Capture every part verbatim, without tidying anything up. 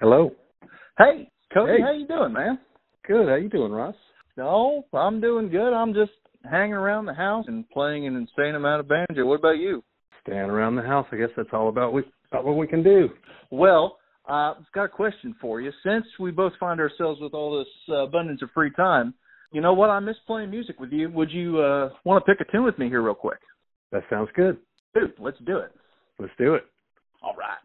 Hello. Hey, Cody, hey. How you doing, man? Good. How you doing, Russ? No, I'm doing good. I'm just hanging around the house and playing an insane amount of banjo. What about you? Staying around the house. I guess that's all about, we, about what we can do. Well, uh, I've got a question for you. Since we both find ourselves with all this uh, abundance of free time, you know what? I miss playing music with you. Would you uh, want to pick a tune with me here real quick? That sounds good. Dude, let's do it. Let's do it. All right.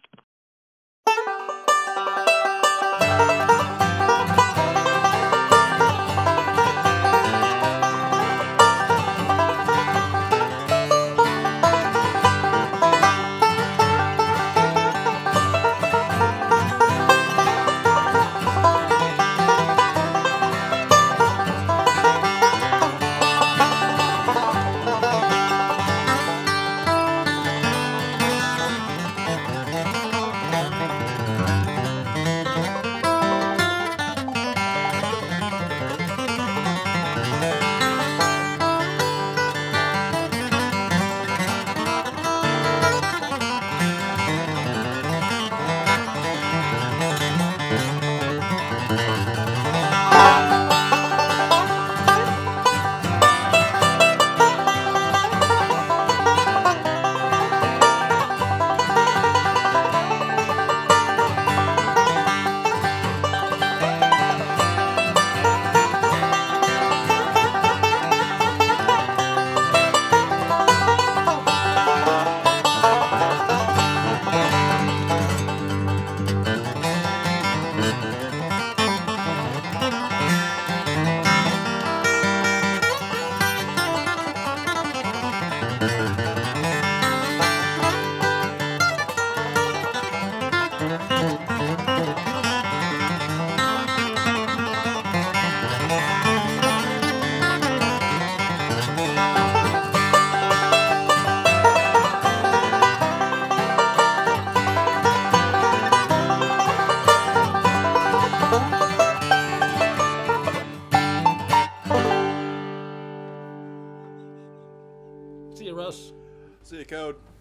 See you, Russ. See you, Code.